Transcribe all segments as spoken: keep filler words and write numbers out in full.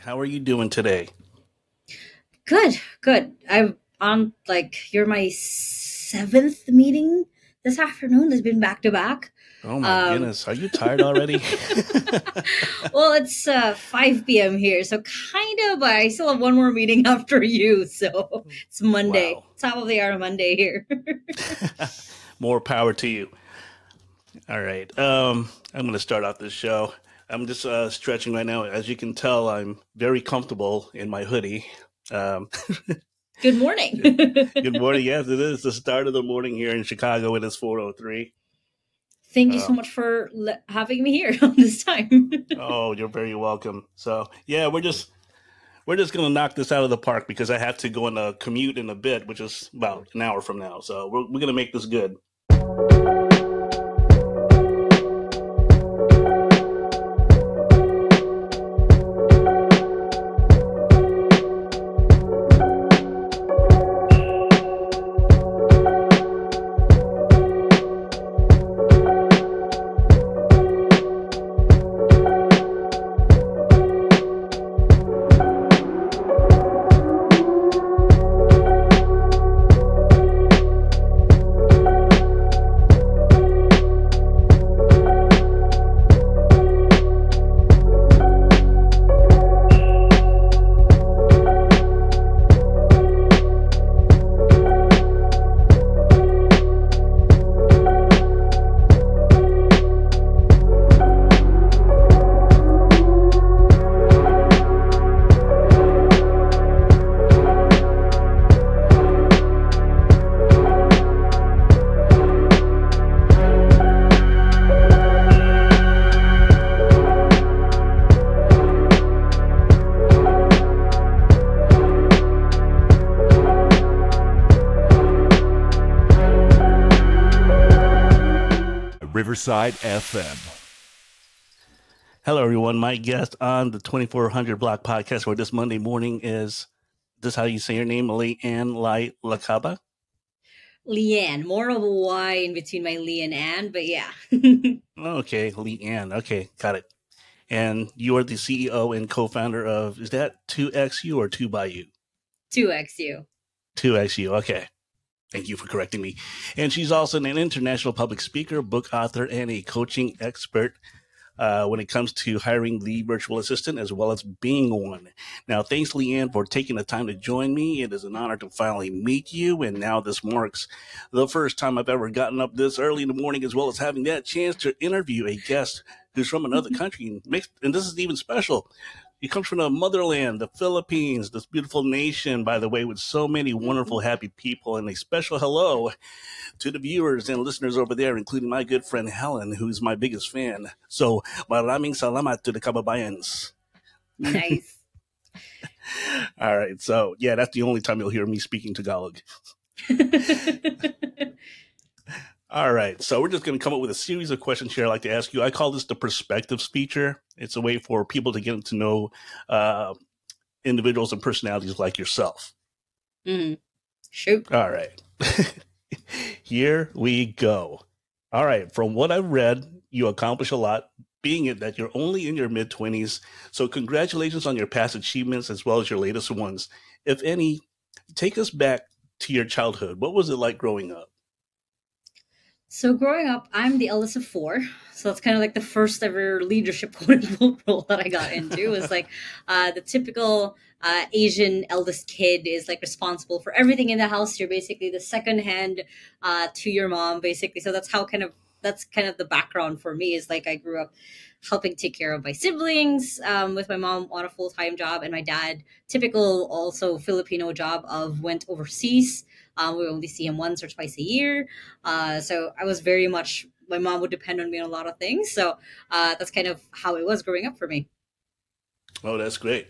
How are you doing today? Good, good. I'm on, like, you're my seventh meeting this afternoon. It's been back to back. Oh my um, goodness. Are you tired already? Well, it's uh, five p m here, so kind of, but I still have one more meeting after you. So it's Monday. Wow. Top of the hour Monday here. More power to you. All right. Um, I'm going to start off this show. I'm just uh, stretching right now. As you can tell, I'm very comfortable in my hoodie. Um, Good morning. Good morning. Yes, it is the start of the morning here in Chicago. It is four oh three. Thank you um, so much for le- having me here on this time. Oh, you're very welcome. So, yeah, we're just we're just going to knock this out of the park because I have to go on a commute in a bit, which is about an hour from now. So we're, we're going to make this good. Side F M. Hello, everyone. My guest on the twenty-four hundred Block Podcast for this Monday morning is, this how you say your name, Le-an Lai Lacaba? Le-an. More of a Y in between my Lee and Ann, but yeah. Okay, Le-an. Okay, got it. And you are the C E O and co-founder of, is that two x You or two by You? two x You. two x You, okay. Thank you for correcting me. And she's also an international public speaker, book author, and a coaching expert uh, when it comes to hiring the virtual assistant as well as being one. Now, thanks, Le-an, for taking the time to join me. It is an honor to finally meet you. And now this marks the first time I've ever gotten up this early in the morning, as well as having that chance to interview a guest who's from another country. And, makes, and this is even special. He comes from the motherland, the Philippines, this beautiful nation, by the way, with so many wonderful, happy people. And a special hello to the viewers and listeners over there, including my good friend Helen, who's my biggest fan. So, maraming salamat to the kababayans. Nice. All right. So, yeah, that's the only time you'll hear me speaking Tagalog. All right, so we're just going to come up with a series of questions here I'd like to ask you. I call this the perspectives feature. It's a way for people to get to know uh, individuals and personalities like yourself. Mm-hmm. Shoot. All right. Here we go. All right, from what I've read, you accomplish a lot, being it that you're only in your mid-twenties. So congratulations on your past achievements as well as your latest ones. If any, take us back to your childhood. What was it like growing up? So growing up, I'm the eldest of four. So that's kind of like the first ever leadership role that I got into. It's like uh, the typical uh, Asian eldest kid is like responsible for everything in the house. You're basically the second hand uh, to your mom, basically. So that's how kind of that's kind of the background for me is like I grew up helping take care of my siblings um, with my mom on a full-time job and my dad, typical also Filipino job of went overseas. Um, we only see him once or twice a year. Uh, so I was very much, my mom would depend on me on a lot of things. So uh, that's kind of how it was growing up for me. Oh, that's great.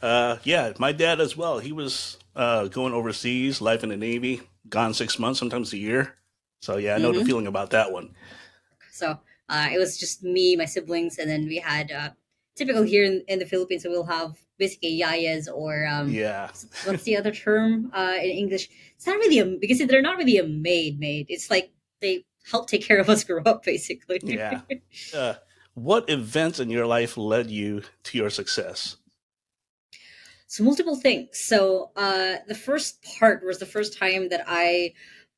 Uh, yeah, my dad as well. He was uh, going overseas, life in the Navy, gone six months, sometimes a year. So yeah, I know mm-hmm. the feeling about that one. So uh, it was just me, my siblings, and then we had uh, typical here in, in the Philippines, so we'll have basically yayas or um, yeah. What's the other term uh, in English? It's not really a, because they're not really a maid maid. It's like they help take care of us grow up, basically. Yeah. Uh, what events in your life led you to your success? So multiple things. So uh, the first part was the first time that I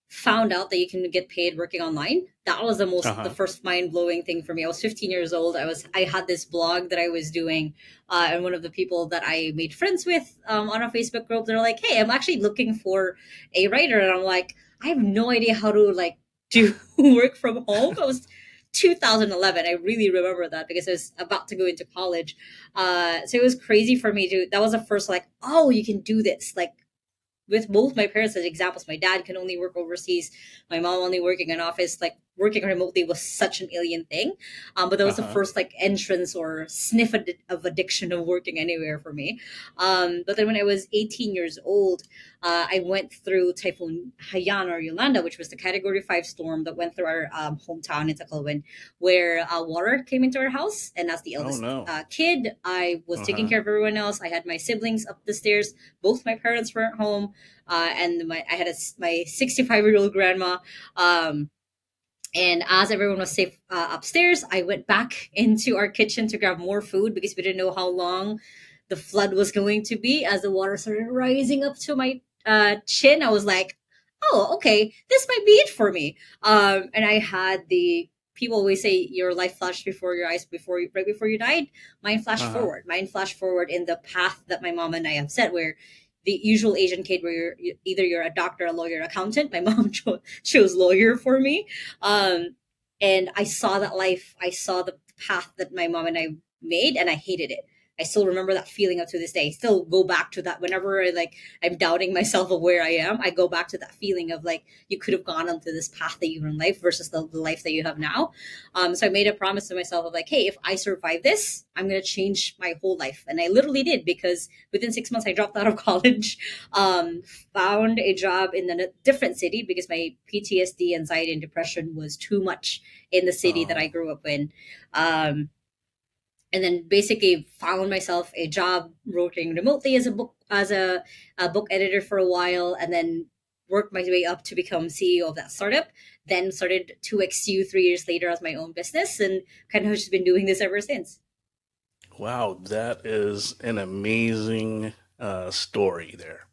found out that you can get paid working online. That was the most, uh-huh. the first mind blowing thing for me. I was fifteen years old. I was, I had this blog that I was doing, uh, and one of the people that I made friends with um, on a Facebook group, they're like, "Hey, I'm actually looking for a writer," and I'm like, I have no idea how to like do work from home. I was two thousand eleven. I really remember that because I was about to go into college. Uh, so it was crazy for me to, that was the first like, oh, you can do this. Like, with both my parents as examples, my dad can only work overseas. My mom only working in office, like working remotely was such an alien thing. Um, but that was uh-huh. the first like entrance or sniff of addiction of working anywhere for me. Um, but then when I was eighteen years old, uh, I went through Typhoon Haiyan or Yolanda, which was the category five storm that went through our um, hometown in Tacloban, where uh, water came into our house. And as the eldest oh, no. uh, kid, I was uh-huh. taking care of everyone else. I had my siblings up the stairs. Both my parents were at home. Uh, and my, I had a, my sixty-five-year-old grandma. Um, and as everyone was safe uh, upstairs, I went back into our kitchen to grab more food because we didn't know how long the flood was going to be. As the water started rising up to my uh, chin, I was like, oh, okay, this might be it for me. Um, and I had the... People always say your life flashed before your eyes, before you, right before you died. Mine flashed uh-huh. forward. Mine flashed forward in the path that my mom and I have set, where... the usual Asian kid where you're either you're a doctor, a lawyer, accountant. My mom cho chose lawyer for me. Um, and I saw that life. I saw the path that my mom and I made, and I hated it. I still remember that feeling up to this day. I still go back to that whenever I, like, I'm doubting myself of where I am. I go back to that feeling of like, you could have gone onto this path that you were in life versus the, the life that you have now. Um, so I made a promise to myself of like, hey, if I survive this, I'm going to change my whole life. And I literally did, because within six months, I dropped out of college, um, found a job in a different city because my P T S D, anxiety, and depression was too much in the city oh. that I grew up in. Um, And then basically found myself a job working remotely as a book as a, a book editor for a while, and then worked my way up to become C E O of that startup. Then started two X You three years later as my own business, and kind of just been doing this ever since. Wow, that is an amazing uh, story there.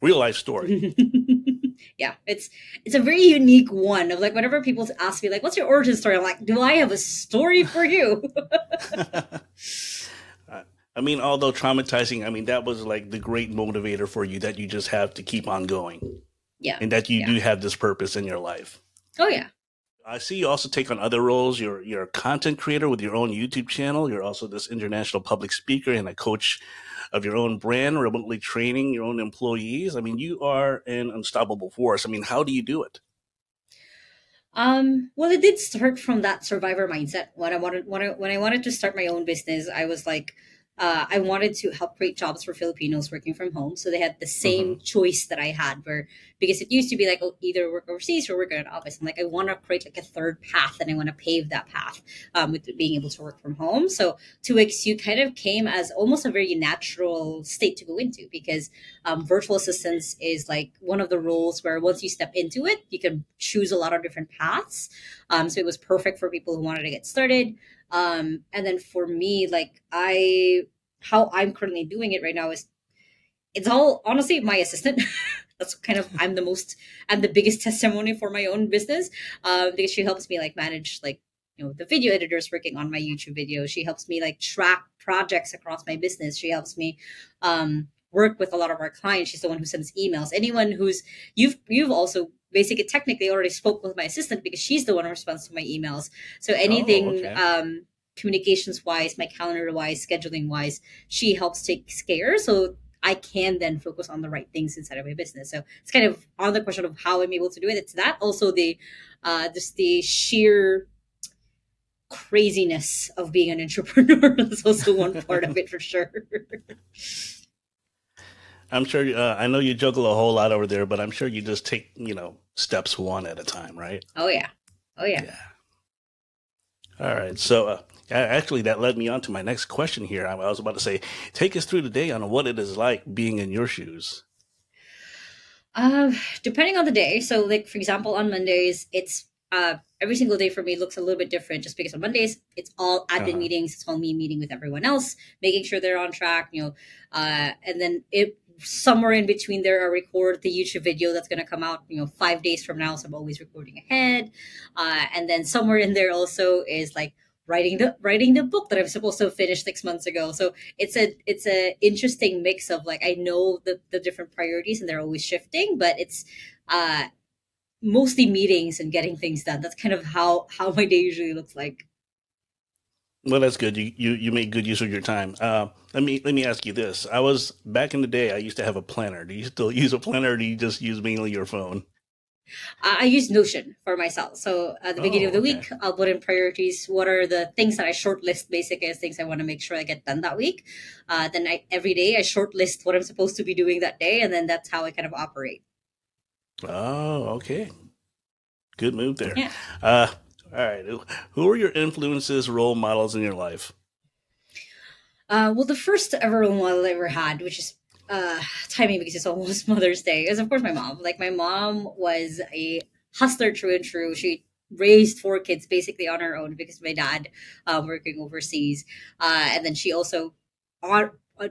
Real life story. Yeah, it's it's a very unique one of like, whenever people ask me like, what's your origin story? I'm like, do I have a story for you? I mean, although traumatizing, I mean, that was like the great motivator for you, that you just have to keep on going. Yeah. And that you yeah. do have this purpose in your life. Oh, yeah. I see you also take on other roles. You're, you're a content creator with your own YouTube channel. You're also this international public speaker and a coach of your own brand, remotely training your own employees. I mean, you are an unstoppable force. I mean, how do you do it? Um, well, it did start from that survivor mindset. When I wanted, when I, when I wanted to start my own business, I was like, uh, I wanted to help create jobs for Filipinos working from home. So they had the same mm-hmm. choice that I had, where, because it used to be like, oh, either work overseas or work in an office. I'm like, I want to create like a third path, and I want to pave that path um, with being able to work from home. So two X You kind of came as almost a very natural state to go into, because um, virtual assistance is like one of the roles where once you step into it, you can choose a lot of different paths. Um, so it was perfect for people who wanted to get started. Um, and then for me, like I, how I'm currently doing it right now is, it's all honestly my assistant. That's kind of, I'm the most, I'm the biggest testimony for my own business, um, because she helps me like manage, like, you know, the video editors working on my YouTube videos. She helps me like track projects across my business. She helps me, um, work with a lot of our clients. She's the one who sends emails. Anyone who's, you've, you've also basically technically already spoke with my assistant, because she's the one who responds to my emails. So anything, oh, okay. um, communications wise, my calendar wise, scheduling wise, she helps take care. So I can then focus on the right things inside of my business. So it's kind of on the question of how I'm able to do it. It's that, also the, uh, just the sheer craziness of being an entrepreneur. That's also one part of it for sure. I'm sure, uh, I know you juggle a whole lot over there, but I'm sure you just take, you know, steps one at a time, right? Oh, yeah. Oh, yeah. Yeah. All right. So uh, actually, that led me on to my next question here. I was about to say, take us through the day on what it is like being in your shoes. Uh, depending on the day. So like, for example, on Mondays, it's uh, every single day for me looks a little bit different just because on Mondays, it's all admin uh-huh. meetings. It's all me meeting with everyone else, making sure they're on track, you know, uh, and then it somewhere in between there, I record the YouTube video that's going to come out, you know, five days from now. So I'm always recording ahead. Uh, and then somewhere in there also is like writing the, writing the book that I'm supposed to finish six months ago. So it's a, it's a interesting mix of like, I know the, the different priorities and they're always shifting, but it's, uh, mostly meetings and getting things done. That's kind of how, how my day usually looks like. Well, that's good. You, you, you make good use of your time. Uh, let me, let me ask you this. I was back in the day, I used to have a planner. Do you still use a planner or do you just use mainly your phone? I use Notion for myself. So at the beginning oh, of the okay. week, I'll put in priorities. What are the things that I shortlist basically as things I want to make sure I get done that week. Uh, then I, every day I shortlist what I'm supposed to be doing that day. And then that's how I kind of operate. Oh, okay. Good move there. Yeah. Uh, All right. Who are your influences, role models in your life? Uh, well, the first ever role model I ever had, which is uh, timing because it's almost Mother's Day, is of course my mom. Like my mom was a hustler true and true. She raised four kids basically on her own because my dad uh, working overseas. Uh, and then she also on,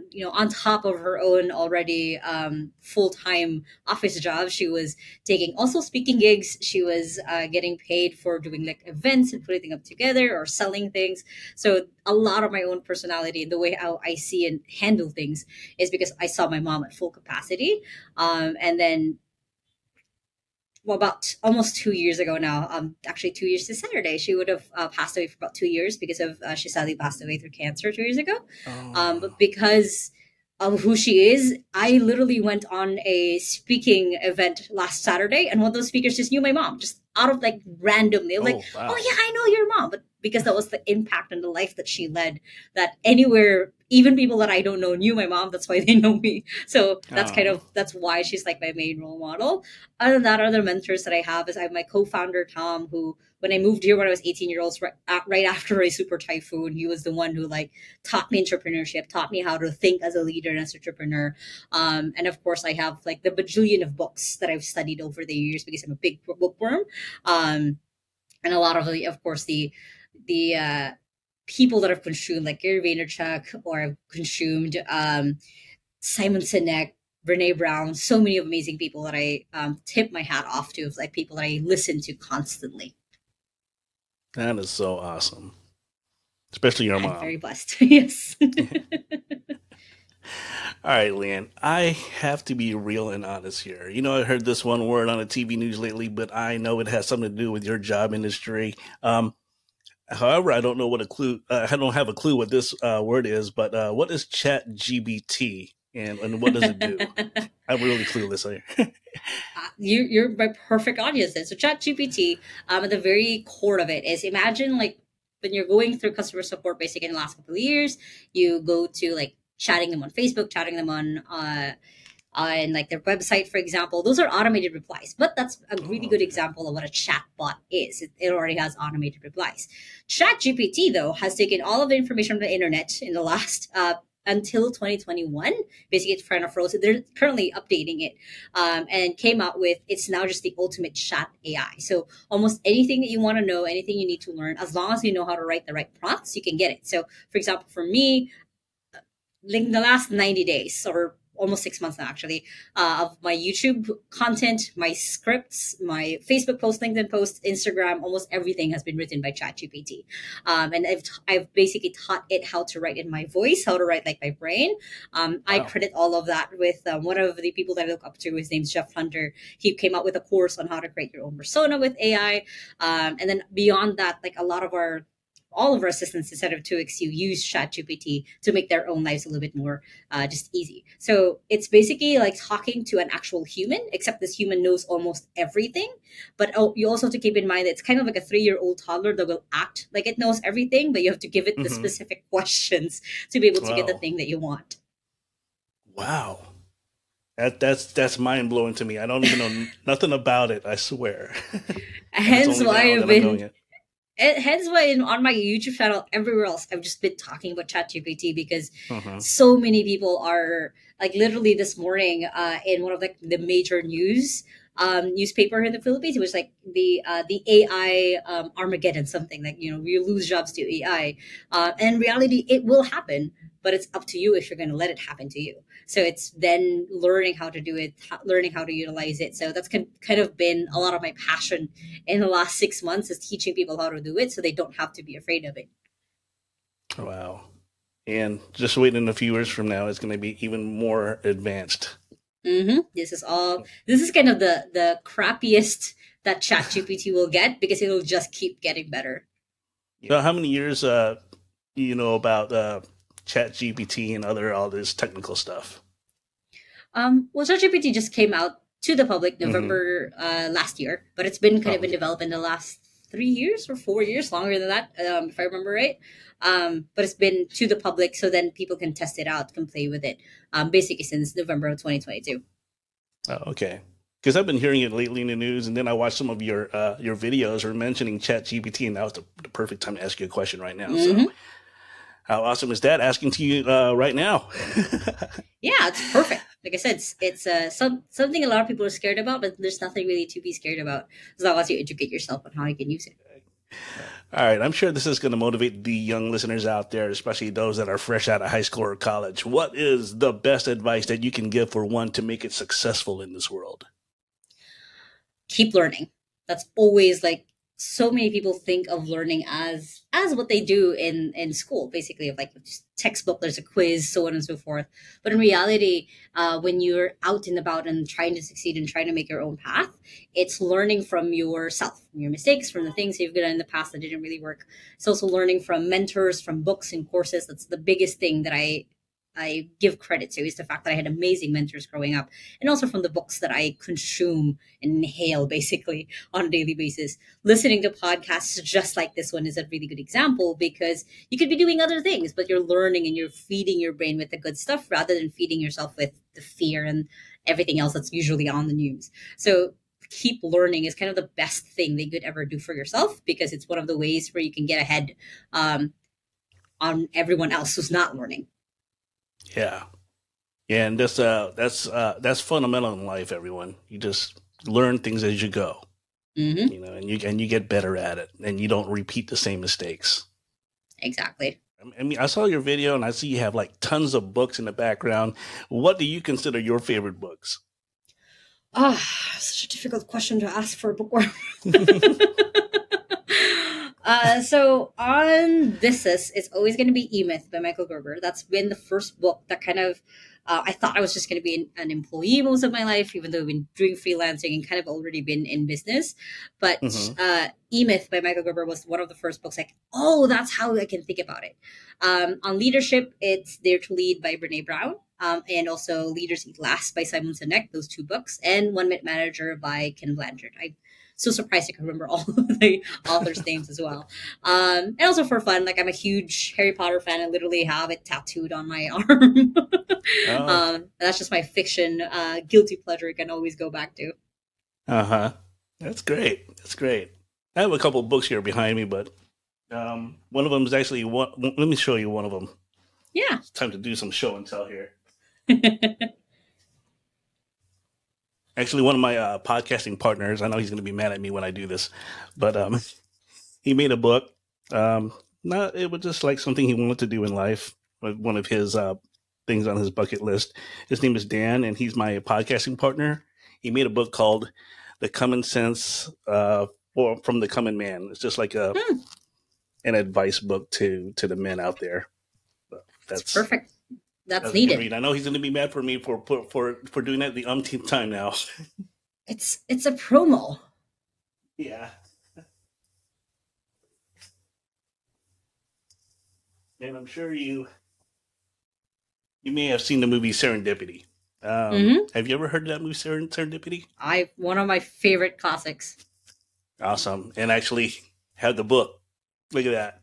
you know, on top of her own already um, full-time office job, she was taking also speaking gigs. She was uh, getting paid for doing like events and putting them together or selling things. So a lot of my own personality and the way how I see and handle things is because I saw my mom at full capacity. Um, and then well, about almost two years ago now, um, actually two years this Saturday, she would have uh, passed away for about two years because of, uh, she sadly passed away through cancer two years ago. Oh. Um, but because of who she is, I literally went on a speaking event last Saturday and one of those speakers just knew my mom, just out of like randomly. Oh, like, wow. Oh yeah, I know your mom. But because that was the impact and the life that she led, that anywhere, even people that I don't know knew my mom. That's why they know me. So that's oh. kind of, that's why she's like my main role model. Other than that, other mentors that I have is I have my co-founder, Tom, who when I moved here when I was eighteen years old, right, right after a super typhoon, he was the one who like taught me entrepreneurship, taught me how to think as a leader and as an entrepreneur. Um, and of course I have like the bajillion of books that I've studied over the years because I'm a big bookworm. Um, and a lot of the, of course, the, the, uh, people that I've consumed, like Gary Vaynerchuk, or I've consumed um, Simon Sinek, Brené Brown, so many amazing people that I um, tip my hat off to, like people that I listen to constantly. That is so awesome. Especially your I'm mom. I'm very blessed, yes. All right, Le-an, I have to be real and honest here. You know, I heard this one word on the T V news lately, but I know it has something to do with your job industry. Um, However, I don't know what a clue. Uh, I don't have a clue what this uh, word is, but uh, what is ChatGPT and and what does it do? I'm really clueless here. you, you're my perfect audience then. So ChatGPT, um, at the very core of it is imagine like when you're going through customer support, basically in the last couple of years, you go to like chatting them on Facebook, chatting them on. Uh, Uh, and like their website, for example, those are automated replies, but that's a really oh, okay. good example of what a chatbot is. It, it already has automated replies. ChatGPT, though, has taken all of the information from the internet in the last, uh, until twenty twenty-one, basically it's kind of frozen. They're currently updating it um, and came out with, it's now just the ultimate chat A I. So almost anything that you want to know, anything you need to learn, as long as you know how to write the right prompts, you can get it. So for example, for me, in the last ninety days or almost six months now, actually, uh, of my YouTube content, my scripts, my Facebook posts, LinkedIn posts, Instagram, almost everything has been written by ChatGPT. Um, and I've, I've basically taught it how to write in my voice, how to write like my brain. Um, wow. I credit all of that with um, one of the people that I look up to, his name's Jeff Hunter. He came out with a course on how to create your own persona with A I. Um, and then beyond that, like a lot of our all of our assistants instead of two X You use ChatGPT to make their own lives a little bit more uh, just easy. So it's basically like talking to an actual human, except this human knows almost everything. But oh, you also have to keep in mind that it's kind of like a three-year-old toddler that will act like it knows everything, but you have to give it mm-hmm. the specific questions to be able wow. to get the thing that you want. Wow. That, that's that's mind-blowing to me. I don't even know nothing about it, I swear. Hence why I've been... It, hence why in, on my YouTube channel, everywhere else, I've just been talking about ChatGPT because uh-huh. so many people are like literally this morning uh, in one of like the major news um, newspaper in the Philippines. It was like the uh, the A I um, Armageddon, something like, you know, you lose jobs to A I. Uh, and in reality, it will happen, but it's up to you if you're going to let it happen to you. So it's then learning how to do it, learning how to utilize it. So that's kind of been a lot of my passion in the last six months is teaching people how to do it so they don't have to be afraid of it. Wow. And just waiting a few years from now, it's going to be even more advanced. Mm-hmm. This is all, this is kind of the, the crappiest that ChatGPT will get, because it'll just keep getting better. You know, how many years uh, you know about uh, ChatGPT and other, all this technical stuff? Um, well, ChatGPT just came out to the public November mm-hmm. uh, last year, but it's been kind oh. of been developed in the last three years or four years, longer than that, um, if I remember right. Um, but it's been to the public, so then people can test it out, can play with it, um, basically since November of twenty twenty-two. Oh, okay. Because I've been hearing it lately in the news, and then I watched some of your uh, your videos were mentioning ChatGPT, and that was the, the perfect time to ask you a question right now. Mm-hmm. So how awesome is that, asking to you uh, right now? Yeah, it's perfect. Like I said, it's, it's uh, some, something a lot of people are scared about, but there's nothing really to be scared about as long as you educate yourself on how you can use it. All right. I'm sure this is going to motivate the young listeners out there, especially those that are fresh out of high school or college. What is the best advice that you can give for one to make it successful in this world? Keep learning. That's always like, so many people think of learning as as what they do in in school, basically, of like just textbook, there's a quiz, so on and so forth. But in reality, uh, when you're out and about and trying to succeed and trying to make your own path, it's learning from yourself, from your mistakes, from the things you've done in the past that didn't really work. It's also learning from mentors, from books and courses. That's the biggest thing that I I give credit to, is the fact that I had amazing mentors growing up, and also from the books that I consume and inhale basically on a daily basis. Listening to podcasts just like this one is a really good example, because you could be doing other things, but you're learning and you're feeding your brain with the good stuff rather than feeding yourself with the fear and everything else that's usually on the news. So keep learning is kind of the best thing that you could ever do for yourself, because it's one of the ways where you can get ahead um, on everyone else who's not learning. Yeah. Yeah. And that's, uh, that's, uh, that's fundamental in life, everyone. You just learn things as you go, mm-hmm. you know, and you, and you get better at it, and you don't repeat the same mistakes. Exactly. I mean, I saw your video and I see you have like tons of books in the background. What do you consider your favorite books? Ah, oh, such a difficult question to ask for a bookworm. Uh, so on this is, it's always going to be E-Myth by Michael Gerber. That's been the first book that kind of, uh, I thought I was just going to be an, an employee most of my life, even though I've been doing freelancing and kind of already been in business. But mm-hmm. uh, E-Myth by Michael Gerber was one of the first books like, oh, that's how I can think about it. Um, on leadership, it's Dare to Lead by Brené Brown. Um, and also Leaders Eat Last by Simon Sinek, those two books, and One Minute Manager by Ken Blanchard. I So surprised I can remember all of the authors' names as well. Um, and also for fun, like I'm a huge Harry Potter fan. I literally have it tattooed on my arm. Oh. Um, that's just my fiction, uh, guilty pleasure I can always go back to. Uh-huh. That's great. That's great. I have a couple of books here behind me, but um, one of them is actually, one, let me show you one of them. Yeah. It's time to do some show and tell here. Actually, one of my uh, podcasting partners, I know he's going to be mad at me when I do this, but um, he made a book. Um, not, it was just like something he wanted to do in life, like one of his uh, things on his bucket list. His name is Dan, and he's my podcasting partner. He made a book called The Common Sense uh, or From the Common Man. It's just like a hmm. an advice book to, to the men out there. But that's, that's perfect. That's needed. I know he's going to be mad for me for for for doing that the umpteenth time now. It's it's a promo. Yeah. And I'm sure you you may have seen the movie Serendipity. Um, mm-hmm. Have you ever heard of that movie Serendipity? I one of my favorite classics. Awesome, and actually have the book. Look at that,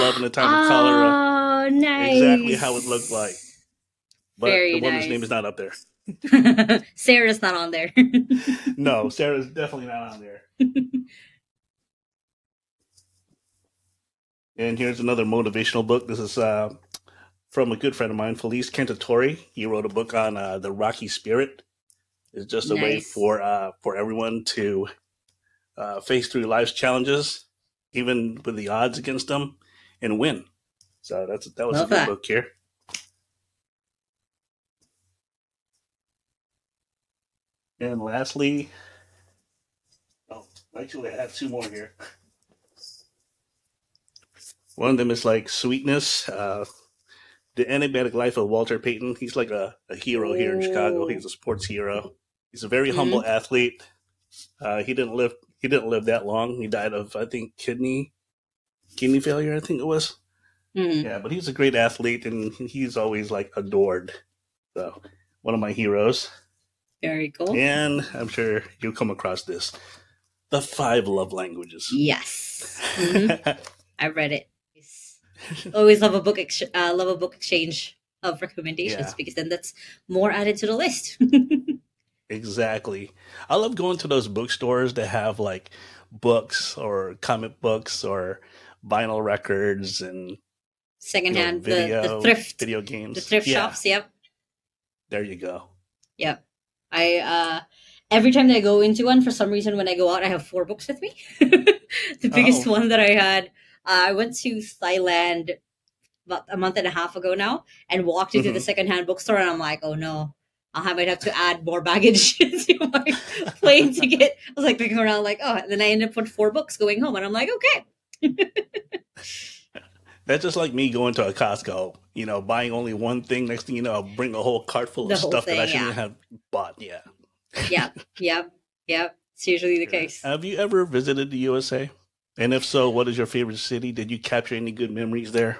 Love in the Time of Cholera. Oh, nice. Exactly how it looked like. But Very the woman's nice. name is not up there. Sarah's not on there. No, Sarah's definitely not on there. And here's another motivational book. This is uh, from a good friend of mine, Felice Cantatori. He wrote a book on uh, the Rocky Spirit. It's just a nice. way for uh, for everyone to uh, face through life's challenges, even with the odds against them, and win. So that's that was Love a good that. book here. And lastly, oh, actually, I have two more here. One of them is like Sweetness, uh, The Enigmatic Life of Walter Payton. He's like a, a hero here in Chicago. He's a sports hero. He's a very mm-hmm. humble athlete. Uh, he didn't live. He didn't live that long. He died of, I think, kidney kidney failure. I think it was. Mm-hmm. Yeah, but he's a great athlete, and he's always like adored. So, one of my heroes. Very cool. And I'm sure you'll come across this, The Five Love Languages. Yes, mm-hmm. I read it. Always love a book, ex uh, love a book exchange of recommendations yeah. because then that's more added to the list. Exactly. I love going to those bookstores that have like books or comic books or vinyl records and secondhand, you know, video, the, the thrift video games, the thrift yeah. shops. Yep. There you go. Yep. I uh, every time that I go into one, for some reason, when I go out, I have four books with me. The biggest oh. one that I had. Uh, I went to Thailand about a month and a half ago now and walked into mm-hmm. the secondhand bookstore, and I'm like, oh no, I might have to add more baggage to my plane ticket. I was like looking around like, oh, and then I ended up with four books going home, and I'm like, okay. That's just like me going to a Costco, you know, buying only one thing. Next thing you know, I'll bring a whole cart full the of stuff thing, that I shouldn't yeah. have bought. Yeah. Yeah. Yeah. Yeah. It's usually the case. Have you ever visited the U S A? And if so, what is your favorite city? Did you capture any good memories there?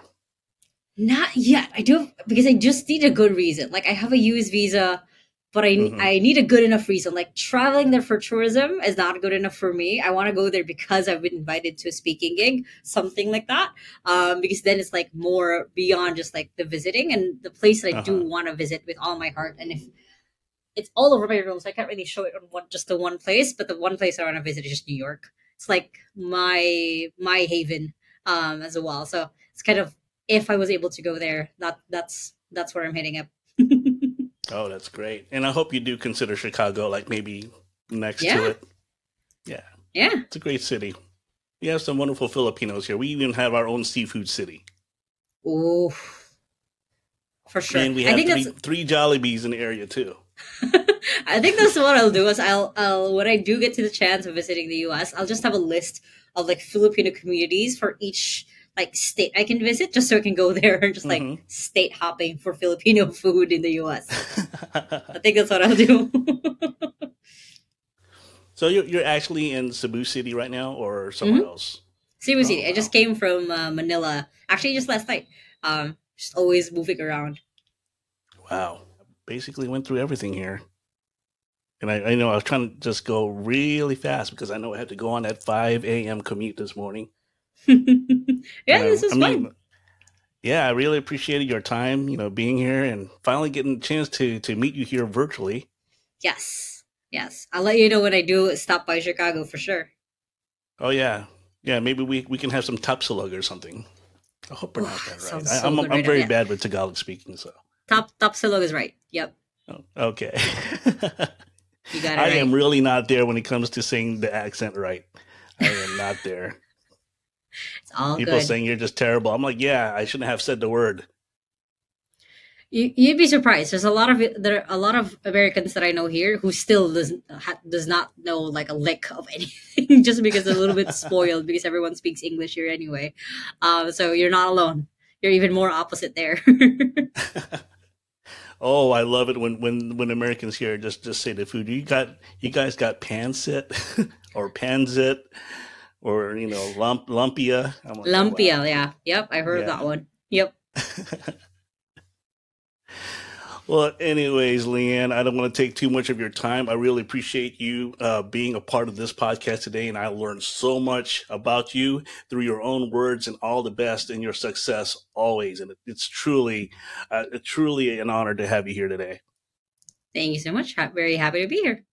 Not yet. I do, because I just need a good reason. Like, I have a U S visa, but I, mm-hmm. I need a good enough reason. Like, traveling there for tourism is not good enough for me. I want to go there because I've been invited to a speaking gig, something like that. Um, because then it's like more beyond just like the visiting, and the place that I uh-huh. do want to visit with all my heart. And if it's all over my room, so I can't really show it on one, just the one place. But the one place I want to visit is just New York. It's like my my haven um, as well. So it's kind of, if I was able to go there, that that's that's where I'm heading up. Oh, that's great! And I hope you do consider Chicago, like maybe next yeah. to it. Yeah, yeah, it's a great city. We have some wonderful Filipinos here. We even have our own seafood city. Oh, for sure. And we have I think three, that's... three Jollibees in the area too. I think that's what I'll do is I'll, I'll, when I do get to the chance of visiting the U S, I'll just have a list of like Filipino communities for each like state I can visit, just so I can go there and just like mm-hmm. state hopping for Filipino food in the U S. I think that's what I'll do. So you're, you're actually in Cebu City right now or somewhere mm-hmm. else? Cebu oh, City. Wow. I just came from uh, Manila, actually just last night. Um, just always moving around. Wow. Basically went through everything here. And I, I know I was trying to just go really fast because I know I had to go on that five A M commute this morning. Yeah, I, this was I mean, fun. Yeah, I really appreciated your time, you know, being here and finally getting the chance to to meet you here virtually. Yes, yes. I'll let you know when I do stop by Chicago for sure. Oh, yeah. Yeah, maybe we, we can have some Tapsilog or something. I hope we're not that right. So I, I'm, I'm right very up, yeah. bad with Tagalog speaking, so. Top, Tapsilog is right. Yep. Oh, okay. You got it I right. am really not there when it comes to saying the accent right. I am not there. It's all people good. Saying you're just terrible. I'm like, yeah, I shouldn't have said the word. You, you'd be surprised. There's a lot of there are a lot of Americans that I know here who still doesn't ha, does not know like a lick of anything just because they're a little bit spoiled because everyone speaks English here anyway. Um, so you're not alone. You're even more opposite there. Oh, I love it when when when Americans here just just say the food. You got you guys got pancit or panzit or you know lump lumpia. I'm like, lumpia, oh, wow. yeah, yep, I heard yeah. that one. Yep. Well, anyways, Le-an, I don't want to take too much of your time. I really appreciate you uh, being a part of this podcast today, and I learned so much about you through your own words. And all the best in your success always. And it's truly, uh, truly an honor to have you here today. Thank you so much. I'm very happy to be here.